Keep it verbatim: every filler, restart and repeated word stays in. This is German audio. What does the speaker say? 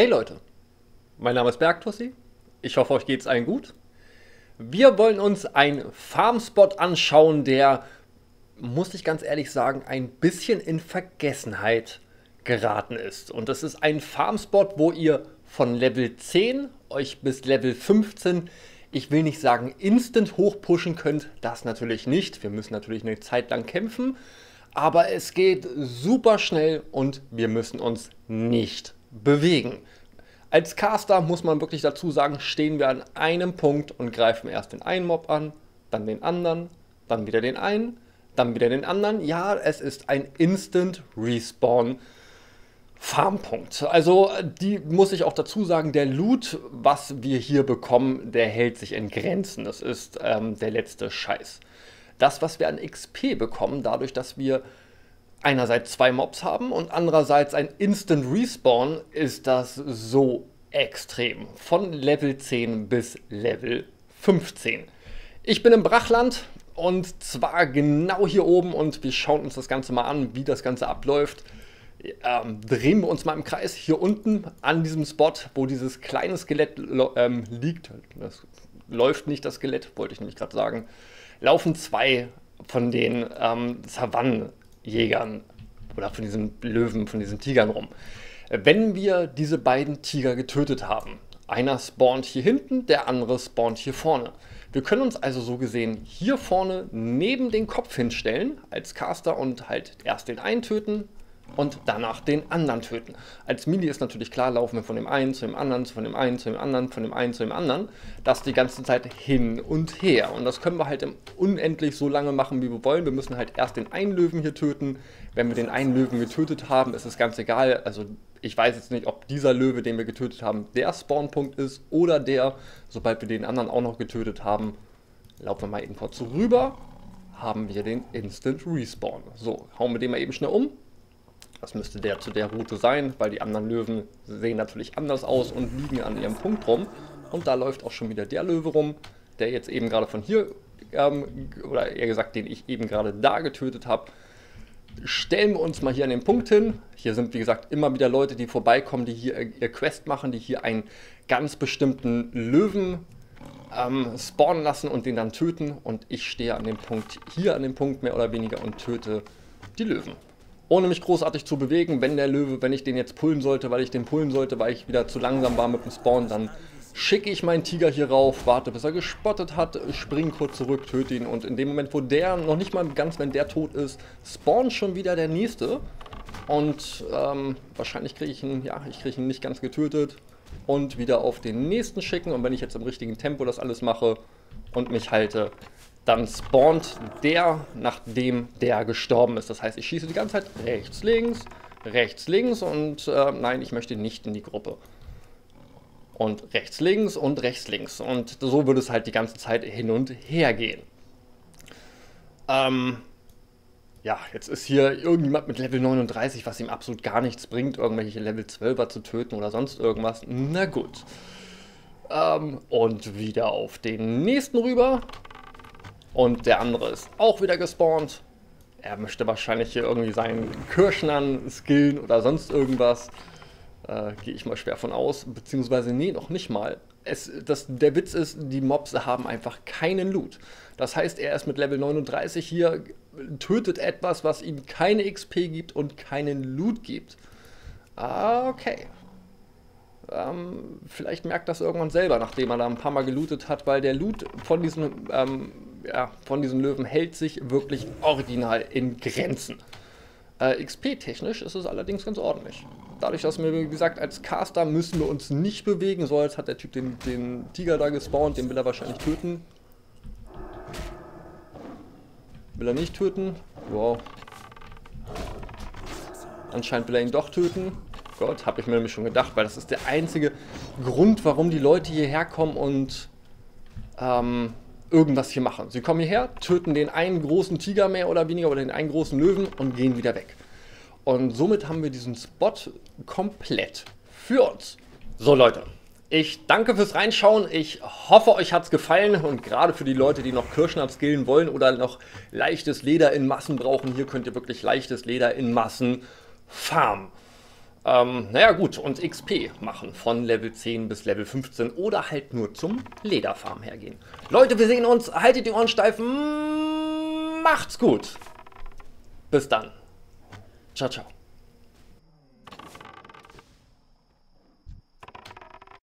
Hey Leute, mein Name ist Bergtussi, ich hoffe euch geht's allen gut. Wir wollen uns einen Farmspot anschauen, der, muss ich ganz ehrlich sagen, ein bisschen in Vergessenheit geraten ist. Und das ist ein Farmspot, wo ihr von Level zehn euch bis Level fünfzehn, ich will nicht sagen instant hochpushen könnt, das natürlich nicht. Wir müssen natürlich eine Zeit lang kämpfen, aber es geht super schnell und wir müssen uns nicht bewegen. Als Caster muss man wirklich dazu sagen, stehen wir an einem Punkt und greifen erst den einen Mob an, dann den anderen, dann wieder den einen, dann wieder den anderen. Ja, es ist ein Instant Respawn Farmpunkt. Also die muss ich auch dazu sagen, der Loot, was wir hier bekommen, der hält sich in Grenzen. Das ist ähm, der letzte Scheiß. Das, was wir an X P bekommen, dadurch, dass wir einerseits zwei Mobs haben und andererseits ein Instant Respawn, ist das so extrem. Von Level zehn bis Level fünfzehn. Ich bin im Brachland und zwar genau hier oben und wir schauen uns das Ganze mal an, wie das Ganze abläuft. Ähm, drehen wir uns mal im Kreis hier unten an diesem Spot, wo dieses kleine Skelett ähm, liegt. Das läuft nicht, das Skelett, wollte ich nämlich gerade sagen. Laufen zwei von den ähm, Savannen. Jägern oder von diesen Löwen, von diesen Tigern rum. Wenn wir diese beiden Tiger getötet haben, einer spawnt hier hinten, der andere spawnt hier vorne. Wir können uns also so gesehen hier vorne neben den Kopf hinstellen als Caster und halt erst den einen töten und danach den anderen töten. Als Melee ist natürlich klar, laufen wir von dem einen zu dem anderen, von dem einen zu dem anderen, von dem einen zu dem anderen, das die ganze Zeit hin und her. Und das können wir halt unendlich so lange machen, wie wir wollen. Wir müssen halt erst den einen Löwen hier töten. Wenn wir den einen Löwen getötet haben, ist es ganz egal. Also ich weiß jetzt nicht, ob dieser Löwe, den wir getötet haben, der Spawnpunkt ist oder der. Sobald wir den anderen auch noch getötet haben, laufen wir mal eben kurz rüber, haben wir den Instant Respawn. So, hauen wir den mal eben schnell um. Das müsste der zu der Route sein, weil die anderen Löwen sehen natürlich anders aus und liegen an ihrem Punkt rum. Und da läuft auch schon wieder der Löwe rum, der jetzt eben gerade von hier, ähm, oder eher gesagt, den ich eben gerade da getötet habe. Stellen wir uns mal hier an den Punkt hin. Hier sind, wie gesagt, immer wieder Leute, die vorbeikommen, die hier ihr Quest machen, die hier einen ganz bestimmten Löwen ähm, spawnen lassen und den dann töten. Und ich stehe an dem Punkt, hier an dem Punkt mehr oder weniger und töte die Löwen. Ohne mich großartig zu bewegen, wenn der Löwe, wenn ich den jetzt pullen sollte, weil ich den pullen sollte, weil ich wieder zu langsam war mit dem Spawn, dann schicke ich meinen Tiger hier rauf, warte bis er gespottet hat, springe kurz zurück, töte ihn und in dem Moment, wo der noch nicht mal ganz, wenn der tot ist, spawnt schon wieder der nächste und ähm, wahrscheinlich kriege ich ihn, ja, ich kriege ihn nicht ganz getötet und wieder auf den nächsten schicken und wenn ich jetzt im richtigen Tempo das alles mache und mich halte, dann spawnt der, nachdem der gestorben ist. Das heißt, ich schieße die ganze Zeit rechts, links, rechts, links und äh, nein, ich möchte nicht in die Gruppe. Und rechts, links und rechts, links. Und so würde es halt die ganze Zeit hin und her gehen. Ähm, ja, jetzt ist hier irgendjemand mit Level neununddreißig, was ihm absolut gar nichts bringt, irgendwelche Level zwölfer zu töten oder sonst irgendwas. Na gut. Ähm, und wieder auf den nächsten rüber. Und der andere ist auch wieder gespawnt. Er möchte wahrscheinlich hier irgendwie seinen Kürschnern skillen oder sonst irgendwas. Äh, Gehe ich mal schwer von aus. Beziehungsweise, nee, noch nicht mal. Es, das, der Witz ist, die Mobs haben einfach keinen Loot. Das heißt, er ist mit Level neununddreißig hier, tötet etwas, was ihm keine X P gibt und keinen Loot gibt. Ah, okay. Ähm, vielleicht merkt das irgendwann selber, nachdem er da ein paar Mal gelootet hat, weil der Loot von diesem... Ähm, Ja, von diesem Löwen hält sich wirklich original in Grenzen. Äh, X P-technisch ist es allerdings ganz ordentlich. Dadurch, dass wir, wie gesagt, als Caster müssen wir uns nicht bewegen. So, jetzt hat der Typ den, den Tiger da gespawnt, den will er wahrscheinlich töten. Will er nicht töten? Wow. Anscheinend will er ihn doch töten. Gott, habe ich mir nämlich schon gedacht, weil das ist der einzige Grund, warum die Leute hierher kommen und... Ähm, irgendwas hier machen. Sie kommen hierher, töten den einen großen Tiger mehr oder weniger oder den einen großen Löwen und gehen wieder weg. Und somit haben wir diesen Spot komplett für uns. So Leute, ich danke fürs Reinschauen. Ich hoffe, euch hat es gefallen und gerade für die Leute, die noch Kürschner skillen wollen oder noch leichtes Leder in Massen brauchen, hier könnt ihr wirklich leichtes Leder in Massen farmen. Ähm, naja gut, und X P machen von Level zehn bis Level fünfzehn oder halt nur zum Lederfarm hergehen. Leute, wir sehen uns, haltet die Ohren steif, macht's gut. Bis dann. Ciao, ciao.